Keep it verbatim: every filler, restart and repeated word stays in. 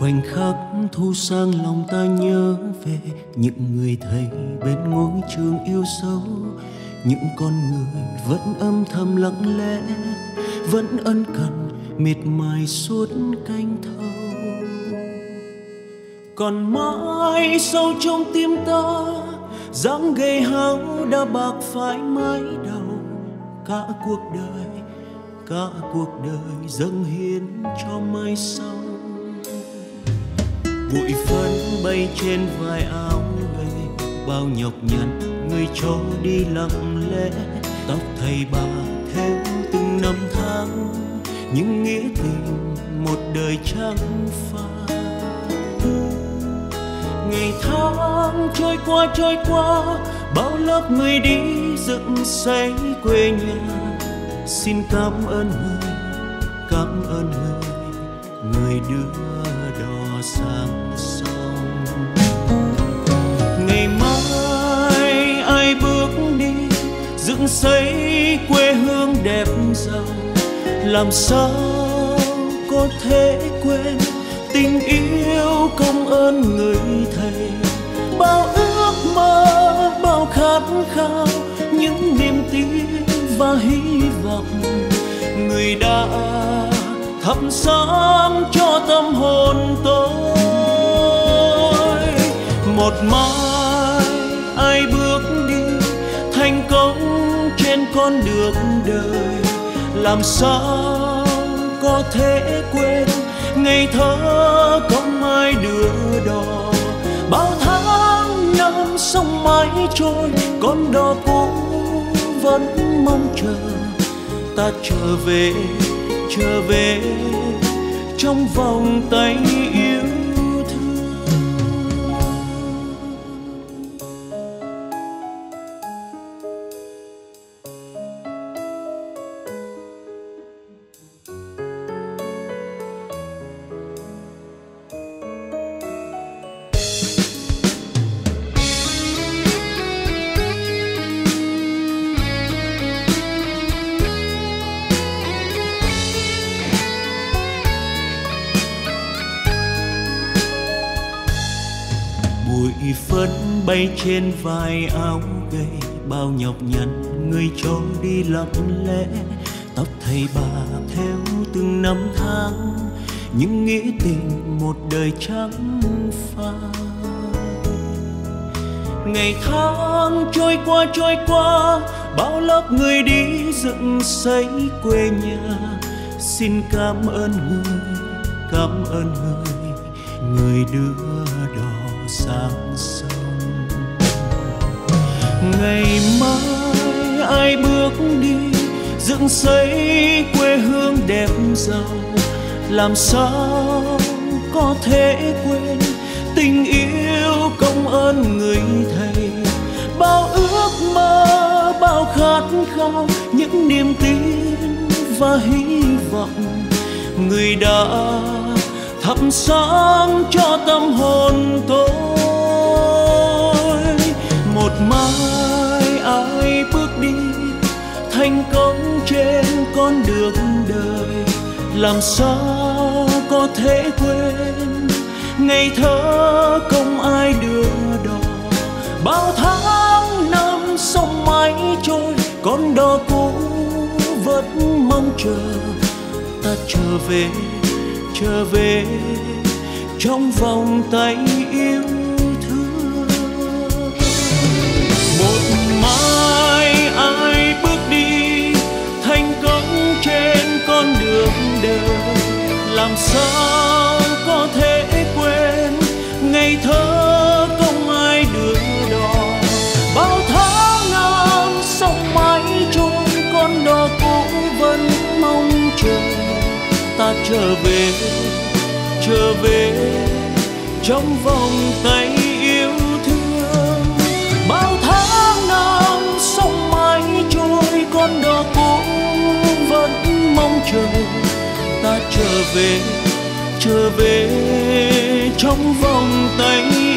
khoảnh khắc thu sang lòng ta nhớ về những người thầy bên ngôi trường yêu dấu, những con người vẫn âm thầm lặng lẽ, vẫn ân cần miệt mài suốt canh thâu. Còn mãi sâu trong tim ta, dáng gầy háo đã bạc phai mái đầu. Cả cuộc đời, cả cuộc đời dâng hiến cho mai sau. Bụi phấn bay trên vai áo gầy, bao nhọc nhằn người cho đi lặng lẽ. Tóc thầy bà theo từng năm tháng, những nghĩa tình một đời trắng phai. Ngày tháng trôi qua trôi qua, bao lớp người đi dựng xây quê nhà. Xin cảm ơn người, cảm ơn người, người đưa đò sang sông. Ngày mai ai bước đi dựng xây quê hương đẹp giàu, làm sao có thể quên tình yêu công ơn người thầy. Bao ước mơ, bao khát khao, những niềm tin và hy vọng người đã thắp sáng cho tâm hồn tôi. Một mai ai bước đi thành công trên con đường đời, làm sao có thể quên ngày thơ không ai đưa đò. Bao tháng năm sông mãi trôi, con đò cũ vẫn mong chờ ta trở về, trở về trong vòng tay yêu thương. Bụi phấn bay trên vai áo gầy, bao nhọc nhằn người cho đi lặng lẽ. Tóc thầy bà theo từng năm tháng, những nghĩa tình một đời trắng phai. Ngày tháng trôi qua trôi qua, bao lớp người đi dựng xây quê nhà. Xin cảm ơn người, cảm ơn người, người đưa đò sang sông. Ngày mai ai bước đi dựng xây quê hương đẹp giàu, làm sao có thể quên tình yêu công ơn người thầy. Bao ước mơ, bao khát khao, những niềm tin và hy vọng người đã thắp sáng cho tâm hồn tôi. Một mai ai bước đi thành công trên con đường đời, làm sao có thể quên ngày thơ không ai đưa đò. Bao tháng năm sông mãi trôi, con đò cũ vẫn mong chờ ta trở về, trở về trong vòng tay yêu thương. Một mai ai bước đi thành công trên con đường đời, làm sao có thể quên ngày thơ không ai đưa đò. Bao tháng năm sông mãi trôi, con đò cũ vẫn mong chờ ta trở về, trở về trong vòng tay yêu thương. Bao tháng năm sông mãi trôi, con đò cũ vẫn mong chờ ta trở về, trở về trong vòng tay